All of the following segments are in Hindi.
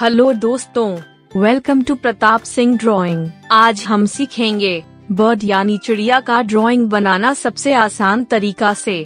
हेलो दोस्तों, welcome to Pratap Singh drawing. आज हम सीखेंगे बर्ड यानी चिड़िया का ड्राइंग बनाना सबसे आसान तरीका से।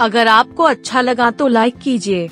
अगर आपको अच्छा लगा तो लाइक कीजिए।